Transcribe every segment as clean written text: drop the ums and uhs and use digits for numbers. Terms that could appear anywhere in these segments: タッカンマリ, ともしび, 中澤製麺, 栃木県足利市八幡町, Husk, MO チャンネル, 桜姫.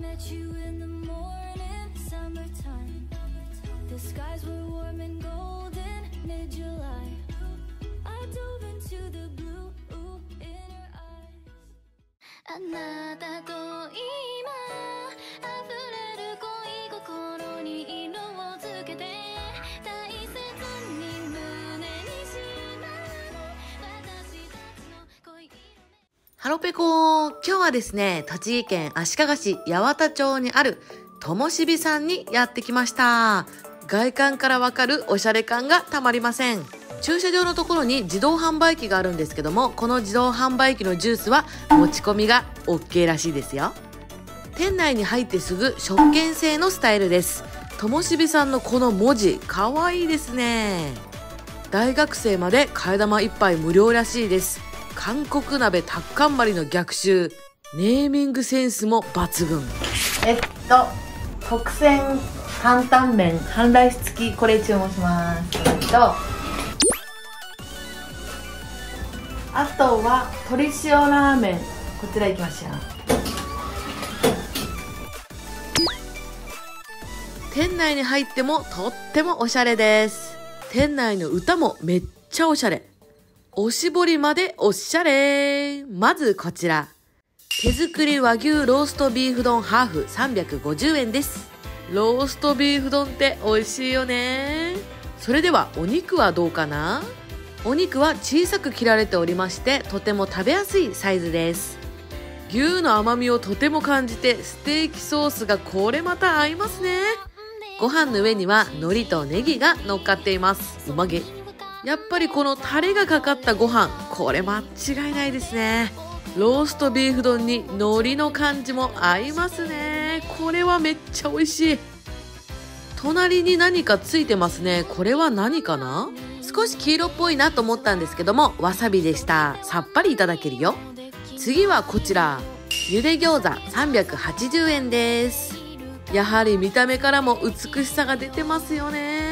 met you in the morning, summertime. The skies were warm and golden, mid-July. I dove into the blue in her eyes. あなたと今溢れる恋心に色をつけて大切に胸にしまう私たちの恋色。ハロペコ、今日はですね、栃木県足利市八幡町にあるともしびさんにやってきました。外観からわかるおしゃれ感がたまりません。駐車場のところに自動販売機があるんですけども、この自動販売機のジュースは持ち込みが OK らしいですよ。店内に入ってすぐ食券制のスタイルです。ともしびさんのこの文字、かわいいですね。大学生まで替え玉一杯無料らしいです。韓国鍋タッカンマリの逆襲。ネーミングセンスも抜群。特選担々麺半ライス付き、これ注文します。あとは鶏塩ラーメン、こちらいきましょう。店内に入ってもとってもおしゃれです。店内の歌もめっちゃおしゃれ。おしぼりまでおしゃれ。まずこちら。手作り和牛ローストビーフ丼ハーフ350円です。ローストビーフ丼って美味しいよね。それではお肉はどうかな？お肉は小さく切られておりまして、とても食べやすいサイズです。牛の甘みをとても感じて、ステーキソースがこれまた合いますね。ご飯の上には海苔とネギが乗っかっています。うまげ。やっぱりこのタレがかかったご飯、これ間違いないですね。ローストビーフ丼に海苔の感じも合いますね。これはめっちゃ美味しい。隣に何かついてますね。これは何かな？少し黄色っぽいなと思ったんですけども、わさびでした。さっぱりいただけるよ。次はこちら。ゆで餃子380円です。やはり見た目からも美しさが出てますよね。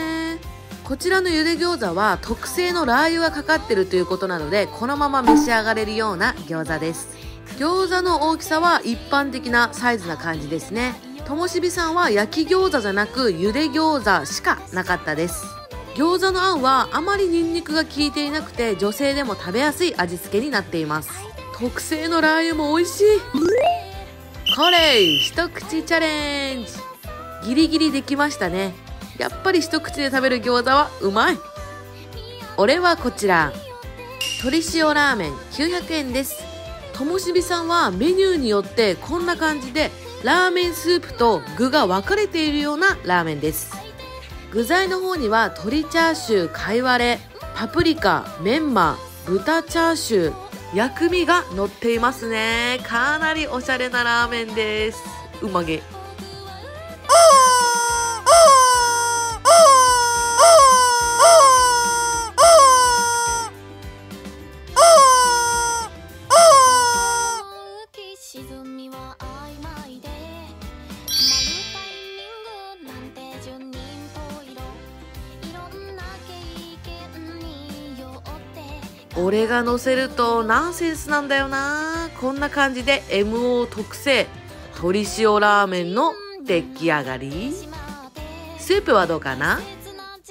こちらのゆで餃子は特製のラー油がかかってるということなので、このまま召し上がれるような餃子です。餃子の大きさは一般的なサイズな感じですね。ともしびさんは焼き餃子じゃなくゆで餃子しかなかったです。餃子のあんはあまりニンニクが効いていなくて、女性でも食べやすい味付けになっています。特製のラー油も美味しい。これ一口チャレンジ。ギリギリできましたね。やっぱり一口で食べる餃子はうまい。俺はこちら鶏塩ラーメン900円です。ともしびさんはメニューによってこんな感じでラーメンスープと具が分かれているようなラーメンです。具材の方には鶏チャーシュー、貝割れ、パプリカ、メンマ、豚チャーシュー、薬味が乗っていますね。かなりおしゃれなラーメンです。うまげ。俺が乗せるとナンセンスなんだよな。こんな感じで MO 特製鶏塩ラーメンの出来上がり。スープはどうかな？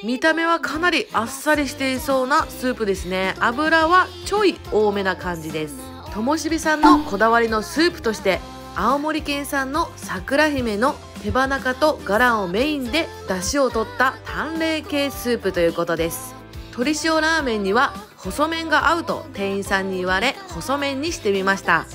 見た目はかなりあっさりしていそうなスープですね。油はちょい多めな感じです。ともしびさんのこだわりのスープとして、青森県産の桜姫の手羽中とガランをメインで出汁を取った淡麗系スープということです。鶏塩ラーメンには細麺が合うと店員さんに言われ、細麺にしてみました。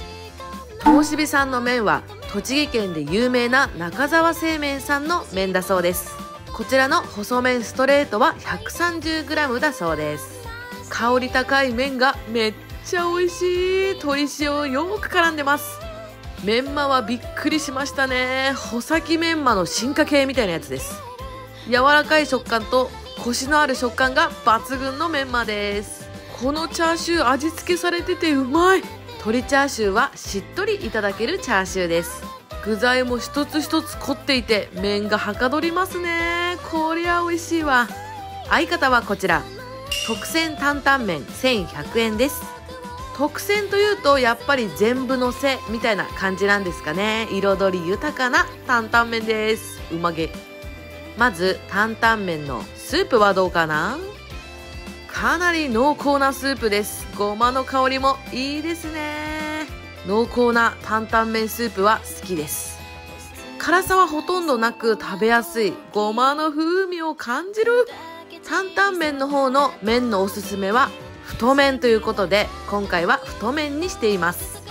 ともしびさんの麺は栃木県で有名な中澤製麺さんの麺だそうです。こちらの細麺ストレートは 130g だそうです。香り高い麺がめっちゃ美味しい。鶏塩よく絡んでます。メンマはびっくりしましたね。穂先メンマの進化系みたいなやつです。柔らかい食感とコシのある食感が抜群のメンマです。このチャーシュー味付けされててうまい。鶏チャーシューはしっとりいただけるチャーシューです。具材も一つ一つ凝っていて麺がはかどりますね。こりゃ美味しいわ。相方はこちら特選担々麺1100円です。特選というとやっぱり全部のせみたいな感じなんですかね。彩り豊かな担々麺です。うまげ。まず担々麺のスープはどうかな。かなり濃厚なスープです。ごまの香りもいいですね。濃厚な担々麺スープは好きです。辛さはほとんどなく食べやすい。ごまの風味を感じる。担々麺の方の麺のおすすめは太麺ということで、今回は太麺にしています。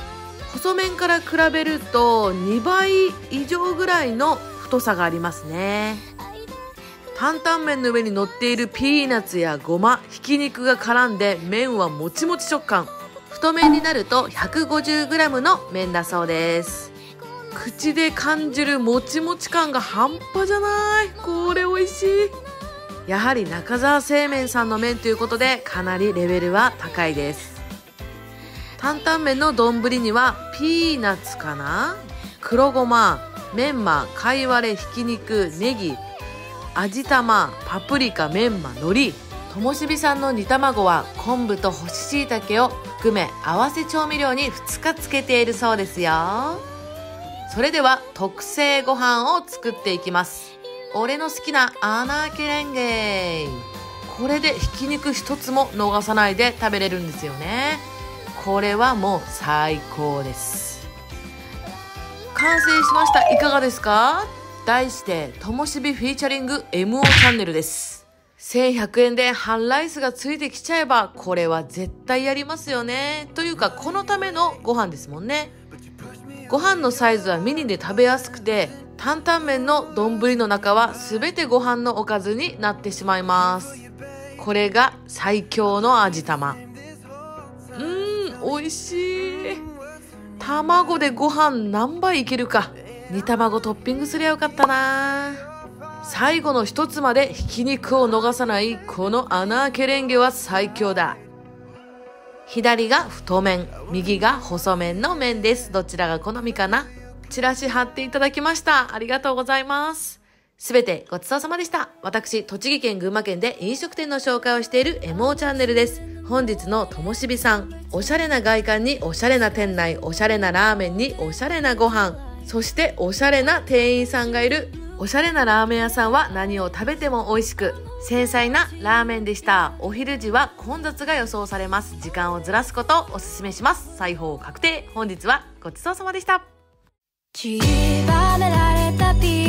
細麺から比べると2倍以上ぐらいの太さがありますね。担々麺の上に乗っているピーナッツやごま、ひき肉が絡んで麺はもちもち食感。太麺になると 150g の麺だそうです。口で感じるもちもち感が半端じゃない。これ美味しい。やはり中澤製麺さんの麺ということで、かなりレベルは高いです。担々麺の丼にはピーナッツかな、黒ごま、メンマ、貝割れ、ひき肉、ネギ、味玉、パプリカ、メンマ、海苔。ともしびさんの煮卵は昆布と干し椎茸を含め合わせ調味料に2日漬けているそうですよ。それでは特製ご飯を作っていきます。俺の好きなアナーケレンゲ。これでひき肉一つも逃さないで食べれるんですよね。これはもう最高です。完成しました。いかがですか。題してともしびフィーチャリング MO チャンネルです。1100円で半ライスがついてきちゃえば、これは絶対やりますよね。というかこのためのご飯ですもんね。ご飯のサイズはミニで食べやすくて、担々麺の丼の中は全てご飯のおかずになってしまいます。これが最強の味玉。美味しい。卵でご飯何杯いけるか。煮卵トッピングすりゃよかったな。最後の一つまでひき肉を逃さない、この穴あけレンゲは最強だ。左が太麺、右が細麺の麺です。どちらが好みかな。チラシ貼っていただきました。ありがとうございます。すべてごちそうさまでした。私、栃木県、群馬県で飲食店の紹介をしている MO チャンネルです。本日のともしびさん。おしゃれな外観におしゃれな店内、おしゃれなラーメンにおしゃれなご飯、そしておしゃれな店員さんがいる。おしゃれなラーメン屋さんは何を食べても美味しく、繊細なラーメンでした。お昼時は混雑が予想されます。時間をずらすことをお勧めします。裁縫確定。本日はごちそうさまでした。ちりばめられたピー